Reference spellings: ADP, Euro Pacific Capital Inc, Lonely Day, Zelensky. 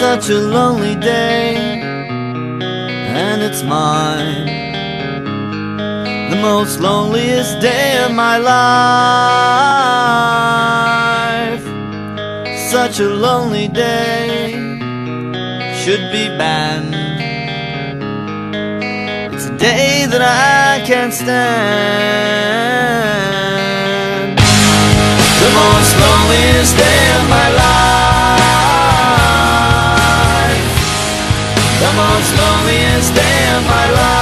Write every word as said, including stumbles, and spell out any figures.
such a lonely day, and it's mine, the most loneliest day of my life. Such a lonely day should be banned. It's a day that I can't stand, the most loneliest day of my life, the most loneliest day of my life.